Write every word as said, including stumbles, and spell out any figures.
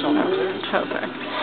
so much. Perfect.